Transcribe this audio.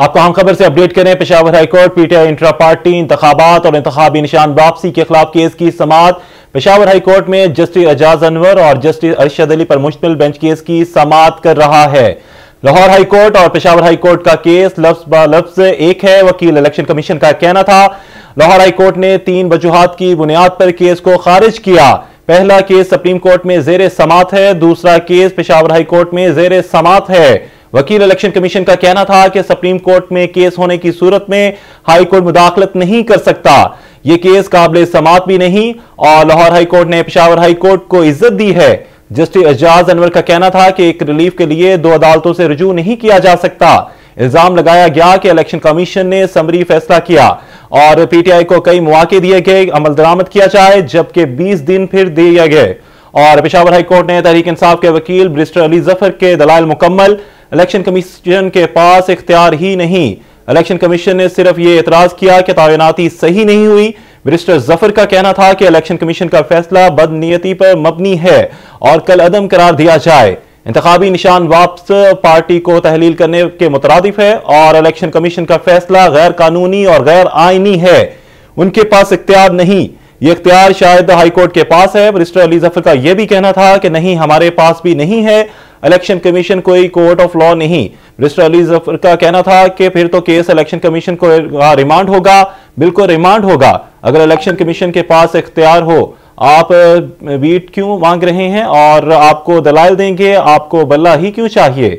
आपको अहम खबर से अपडेट करें। Peshawar high court PTI intra party इंतखाबात और इंतखाबी निशान वापसी के खिलाफ केस की समाअत। पेशावर हाई कोर्ट में जस्टिस एजाज अनवर और जस्टिस अरशद अली पर मुश्तमिल बेंच केस की समाअत कर रहा है। लाहौर हाई कोर्ट और पेशावर हाई कोर्ट का केस लफ्ज बा लफ्ज एक है, वकील इलेक्शन कमीशन का कहना था। लाहौर हाई कोर्ट ने 3 वजूहात की बुनियाद पर केस को खारिज किया। पहला केस सुप्रीम कोर्ट में जेर समात है, दूसरा केस पेशावर हाई कोर्ट में जेर समात है। वकील इलेक्शन कमीशन का कहना था कि सुप्रीम कोर्ट में केस होने की सूरत में हाई कोर्ट मुदाखलत नहीं कर सकता, यह केस काबिल समात भी नहीं और लाहौर हाई कोर्ट ने पेशावर हाई कोर्ट को इज्जत दी है। जस्टिस एजाज अनवर का कहना था कि एक रिलीफ के लिए 2 अदालतों से रुजू नहीं किया जा सकता। इल्जाम लगाया गया कि इलेक्शन कमीशन ने समरी फैसला किया और पीटीआई को कई मौके दिए गए, अमल दरामद किया जाए, जबकि 20 दिन फिर दिए गए। और पेशावर हाई कोर्ट ने तहरीक इंसाफ के वकील बैरिस्टर अली जफर के दलाइल मुकम्मल, इलेक्शन कमीशन के पास इख्तियार ही नहीं। इलेक्शन कमीशन ने सिर्फ ये एतराज किया कि तैनाती सही नहीं हुई। बैरिस्टर जफर का कहना था कि इलेक्शन कमीशन का फैसला बदनीयती पर मबनी है और कल अदम करार दिया जाए। इंतखाबी निशान वापस पार्टी को तहलील करने के मुतरादिफ है और इलेक्शन कमीशन का फैसला गैर कानूनी और गैर आइनी है, उनके पास इख्तियार नहीं। ये इख्तियार शायद हाईकोर्ट के पास है। बैरिस्टर अली जफर का यह भी कहना था कि नहीं, हमारे पास भी नहीं है, इलेक्शन कमीशन कोई कोर्ट ऑफ लॉ नहीं। बैरिस्टर अली जफर का कहना था कि फिर तो केस इलेक्शन कमीशन को रिमांड होगा। बिल्कुल रिमांड होगा, अगर इलेक्शन कमीशन के पास इख्तियार हो। आप बीट क्यों मांग रहे हैं और आपको दलाइल देंगे, आपको बल्ला ही क्यों चाहिए।